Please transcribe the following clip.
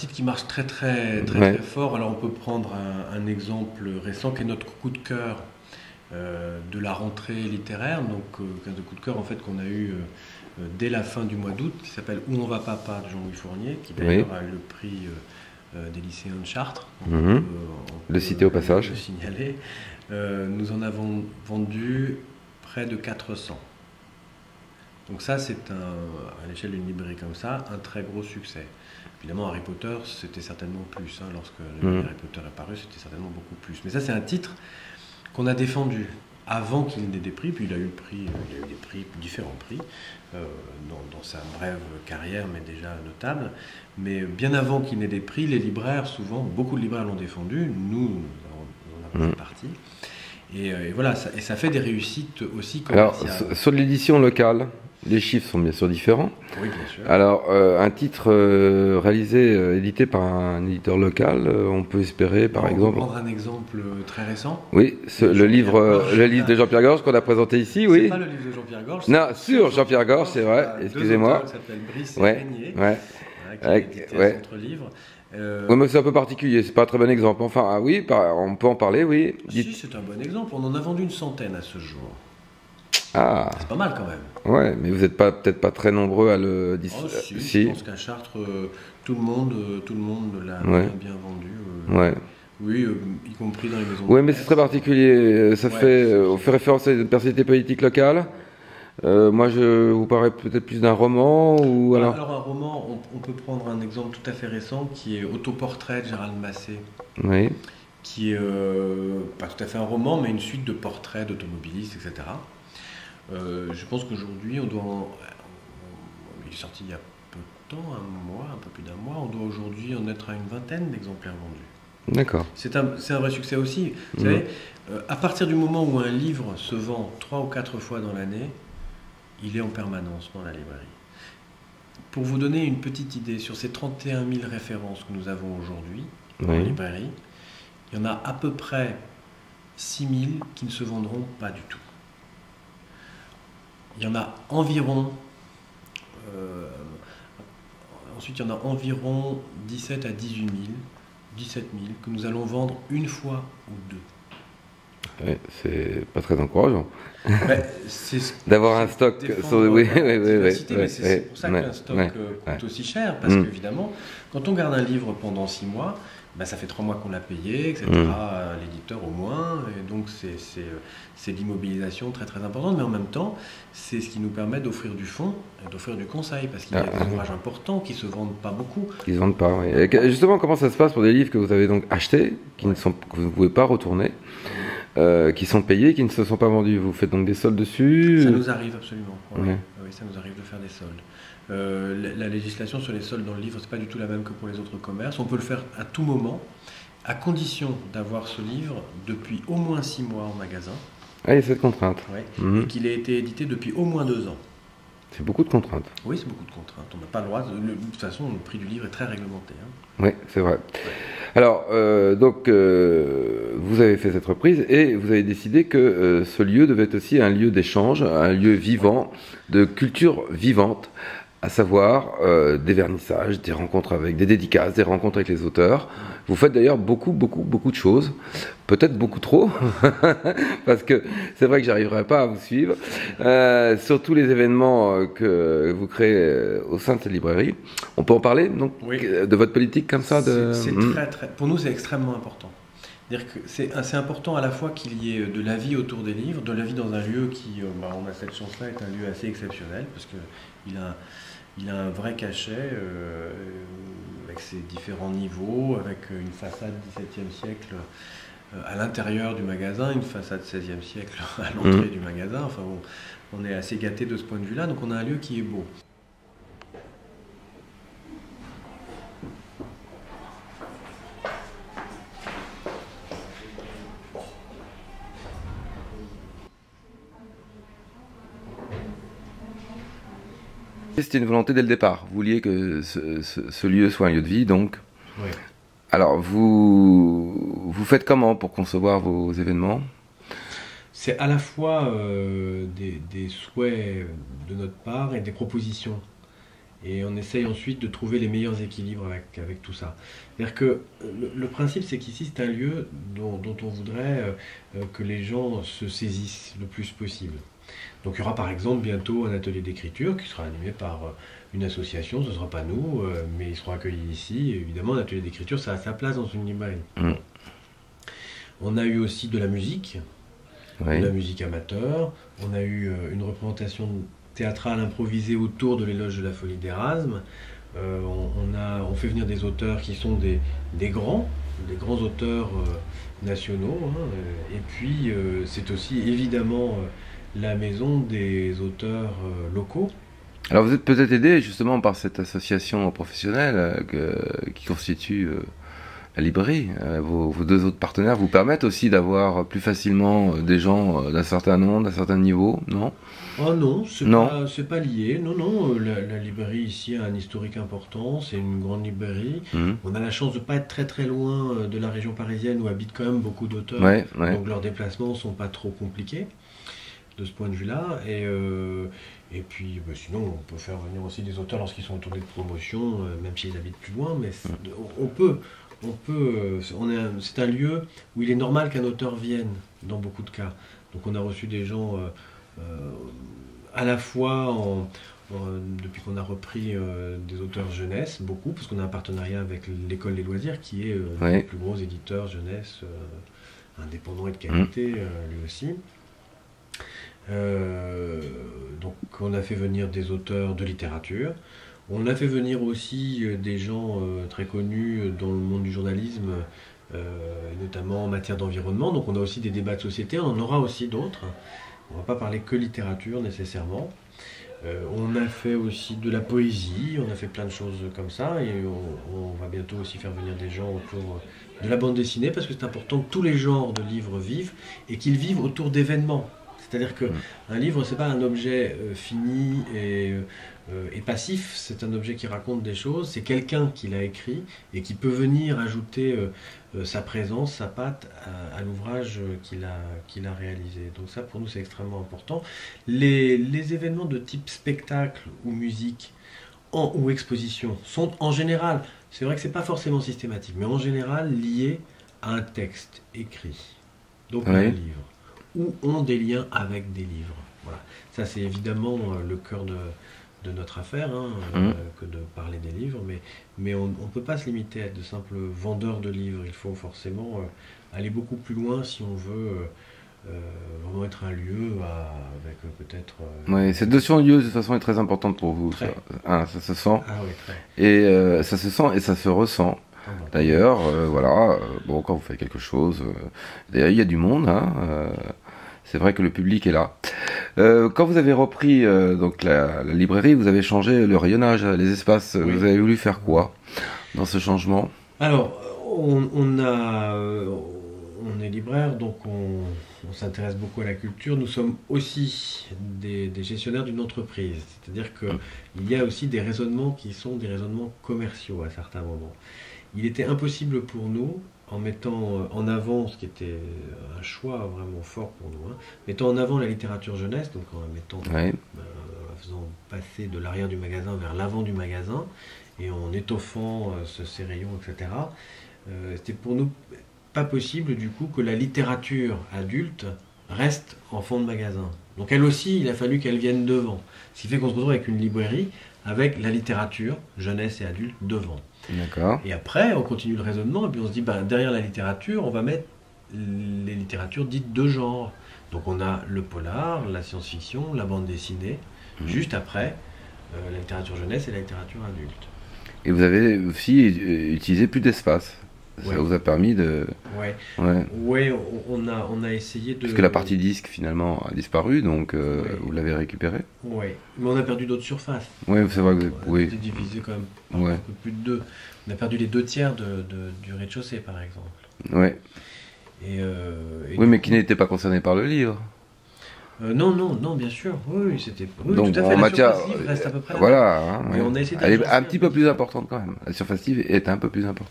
titre qui marche très fort. Alors on peut prendre un exemple récent qui est notre coup de cœur de la rentrée littéraire, donc un coup de cœur en fait qu'on a eu dès la fin du mois d'août, qui s'appelle Où on va papa de Jean-Louis Fournier, qui d'ailleurs a eu le prix des lycéens de Chartres. Le citer au passage. Le signaler. Nous en avons vendu près de 400. Donc ça, c'est à l'échelle d'une librairie comme ça, un très gros succès. Évidemment, Harry Potter, c'était certainement plus. Hein, lorsque Harry Potter est paru, c'était certainement beaucoup plus. Mais ça, c'est un titre qu'on a défendu avant qu'il n'ait des prix. Puis il a eu, différents prix dans sa brève carrière, mais déjà notable. Mais bien avant qu'il n'ait des prix, les libraires, souvent, beaucoup de libraires l'ont défendu. Nous, on en a fait partie. Et voilà, ça fait des réussites aussi commerciales. Alors, sur l'édition locale, les chiffres sont bien sûr différents. Oui, bien sûr. Alors, un titre édité par un éditeur local, on peut espérer, par exemple... On peut prendre un exemple très récent. Oui, le livre de Jean-Pierre Gorges qu'on a présenté ici, oui. C'est pas le livre de Jean-Pierre Gorges. Non, sur Jean-Pierre Gorges, c'est vrai, excusez-moi. Ça s'appelle Brice et Régnier, qui a édité à Centre-Livre. Oui, mais c'est un peu particulier, c'est pas un très bon exemple. Enfin, on peut en parler, oui. Si, c'est un bon exemple, on en a vendu 100 à ce jour. Ah. C'est pas mal quand même. Ouais, mais vous n'êtes peut-être pas très nombreux à le distribuer. Oh, si. Je pense qu'à Chartres, tout le monde l'a bien vendu. Oui, y compris dans les maisons. Oui, mais c'est très particulier. Ça fait référence à une personnalité politique locale. Moi, je vous parlais peut-être plus d'un roman ou alors un roman, on peut prendre un exemple tout à fait récent qui est Autoportrait de Gérald Massé, qui est pas tout à fait un roman, mais une suite de portraits d'automobilistes, etc. Je pense qu'aujourd'hui, il est sorti il y a peu de temps, un peu plus d'un mois, on doit aujourd'hui en être à une vingtaine d'exemplaires vendus. D'accord. C'est un vrai succès aussi. Vous savez, à partir du moment où un livre se vend 3 ou 4 fois dans l'année, il est en permanence dans la librairie. Pour vous donner une petite idée, sur ces 31 000 références que nous avons aujourd'hui dans la librairie, il y en a à peu près 6 000 qui ne se vendront pas du tout. Il y en a environ... ensuite, il y en a environ 17 à 18 000 que nous allons vendre une fois ou deux. Ouais, c'est pas très encourageant. D'avoir un stock... C'est pour ça qu'un stock coûte aussi cher, parce qu'évidemment, quand on garde un livre pendant 6 mois, bah, ça fait 3 mois qu'on l'a payé, etc., l'éditeur au moins, et donc c'est l'immobilisation très importante, mais en même temps, c'est ce qui nous permet d'offrir du fond, d'offrir du conseil, parce qu'il y a des ouvrages importants qui ne se vendent pas beaucoup. Ils ne se vendent pas, oui. Et justement, comment ça se passe pour des livres que vous avez donc achetés, que vous ne pouvez pas retourner, qui sont payés, qui ne se sont pas vendus? Vous faites donc des soldes dessus? Ça nous arrive absolument, oui, ça nous arrive de faire des soldes. La législation sur les soldes dans le livre, c'est pas du tout la même que pour les autres commerces. On peut le faire à tout moment, à condition d'avoir ce livre depuis au moins 6 mois en magasin. Ah, il y a cette contrainte. Et qu'il ait été édité depuis au moins 2 ans. C'est beaucoup de contraintes. Oui, c'est beaucoup de contraintes. On n'a pas le droit. De toute façon, le prix du livre est très réglementé. Oui, c'est vrai. Alors, vous avez fait cette reprise et vous avez décidé que ce lieu devait être aussi un lieu d'échange, un lieu vivant, de culture vivante, à savoir des vernissages, des rencontres avec, des dédicaces, des rencontres avec les auteurs. Vous faites d'ailleurs beaucoup de choses, peut-être beaucoup trop, parce que c'est vrai que j'arriverai pas à vous suivre, sur tous les événements que vous créez au sein de cette librairie. On peut en parler, donc, de votre politique comme ça de... Pour nous, c'est extrêmement important. C'est important à la fois qu'il y ait de la vie autour des livres, de la vie dans un lieu qui, on a cette chance-là, est un lieu assez exceptionnel, parce qu'il a... Il a un vrai cachet avec ses différents niveaux, avec une façade 17e siècle à l'intérieur du magasin, une façade 16e siècle à l'entrée du magasin. Enfin, on est assez gâté de ce point de vue-là, donc on a un lieu qui est beau. C'était une volonté dès le départ. Vous vouliez que ce lieu soit un lieu de vie, donc. Oui. Alors, vous faites comment pour concevoir vos événements? C'est à la fois des souhaits de notre part et des propositions. Et on essaye ensuite de trouver les meilleurs équilibres avec tout ça. C'est-à-dire que le principe, c'est qu'ici, c'est un lieu dont on voudrait que les gens se saisissent le plus possible. Donc il y aura par exemple bientôt un atelier d'écriture qui sera animé par une association, ce ne sera pas nous, mais ils seront accueillis ici. Et évidemment, un atelier d'écriture, ça a sa place dans une librairie. Mmh. On a eu aussi de la musique, oui, de la musique amateur. On a eu une représentation théâtrale improvisée autour de l'éloge de la folie d'Érasme. On fait venir des auteurs qui sont des grands auteurs nationaux. Hein. Et puis c'est aussi évidemment la maison des auteurs locaux. Alors vous êtes peut-être aidé justement par cette association professionnelle qui constitue la librairie. Vos deux autres partenaires vous permettent aussi d'avoir plus facilement des gens d'un certain nombre, d'un certain niveau, non? Oh non, c'est pas lié. Non, non, la librairie ici a un historique important, c'est une grande librairie. Mmh. On a la chance de ne pas être très loin de la région parisienne où habitent quand même beaucoup d'auteurs, ouais, ouais, donc leurs déplacements ne sont pas trop compliqués de ce point de vue-là, et puis bah, sinon on peut faire venir aussi des auteurs lorsqu'ils sont en tournée de promotion, même s'ils habitent plus loin, mais c'est un lieu où il est normal qu'un auteur vienne, dans beaucoup de cas. Donc on a reçu des gens à la fois, depuis qu'on a repris des auteurs jeunesse, beaucoup, parce qu'on a un partenariat avec l'École des loisirs, qui est oui, le plus gros éditeur jeunesse, indépendant et de qualité, mmh, lui aussi. Donc on a fait venir des auteurs de littérature, on a fait venir aussi des gens très connus dans le monde du journalisme, notamment en matière d'environnement, donc on a aussi des débats de société, on en aura aussi d'autres, on ne va pas parler que littérature nécessairement. On a fait aussi de la poésie, on a fait plein de choses comme ça, et on va bientôt aussi faire venir des gens autour de la bande dessinée, parce que c'est important que tous les genres de livres vivent, et qu'ils vivent autour d'événements. C'est-à-dire qu'un livre, ce n'est pas un objet fini et passif, c'est un objet qui raconte des choses, c'est quelqu'un qui l'a écrit et qui peut venir ajouter sa présence, sa patte à l'ouvrage qu'il a réalisé. Donc ça, pour nous, c'est extrêmement important. Les événements de type spectacle ou musique ou exposition sont en général, c'est vrai que ce n'est pas forcément systématique, mais en général liés à un texte écrit, donc à un livre, ou ont des liens avec des livres. Voilà. Ça, c'est évidemment le cœur de notre affaire, hein, que de parler des livres, mais on ne peut pas se limiter à être de simples vendeurs de livres. Il faut forcément aller beaucoup plus loin si on veut vraiment être un lieu avec peut-être... Oui, cette notion de lieu, de toute façon, est très importante pour vous. Ça. Ah, ça se sent. Ah, oui, très. Et ça se sent et ça se ressent. D'ailleurs, voilà, bon, quand vous faites quelque chose, d'ailleurs il y a du monde, hein, c'est vrai que le public est là. Quand vous avez repris donc la librairie, vous avez changé le rayonnage, les espaces, oui, vous avez voulu faire quoi dans ce changement? Alors, on est libraire, donc on s'intéresse beaucoup à la culture. Nous sommes aussi des gestionnaires d'une entreprise, c'est-à-dire qu'il y a aussi des raisonnements qui sont des raisonnements commerciaux à certains moments. Il était impossible pour nous, en mettant en avant, ce qui était un choix vraiment fort pour nous, hein, mettant en avant la littérature jeunesse, donc en faisant passer de l'arrière du magasin vers l'avant du magasin, et en étoffant ces rayons, etc. C'était pour nous pas possible du coup que la littérature adulte reste en fond de magasin. Donc elle aussi, il a fallu qu'elle vienne devant. Ce qui fait qu'on se retrouve avec une librairie, avec la littérature, jeunesse et adulte, devant. D'accord. Et après, on continue le raisonnement, et puis on se dit, ben, derrière la littérature, on va mettre les littératures dites de genre. Donc on a le polar, la science-fiction, la bande dessinée, juste après la littérature jeunesse et la littérature adulte. Et vous avez aussi utilisé plus d'espace. Ça vous a permis de... Oui, on a essayé de... Parce que la partie disque, finalement, a disparu, donc vous l'avez récupérée. Oui, mais on a perdu d'autres surfaces. Oui, c'est vrai que vous pouvez... On a divisé quand même par un peu plus de deux. On a perdu les 2/3 du rez-de-chaussée, par exemple. Oui. Oui, mais qui n'était pas concerné par le livre. Non, bien sûr. Oui, c'était... Oui, donc, tout à fait, la surface livre reste à peu près là. Voilà. Hein, mais on a essayé de... Elle est un petit peu plus importante, quand même. La surface livre est un peu plus importante.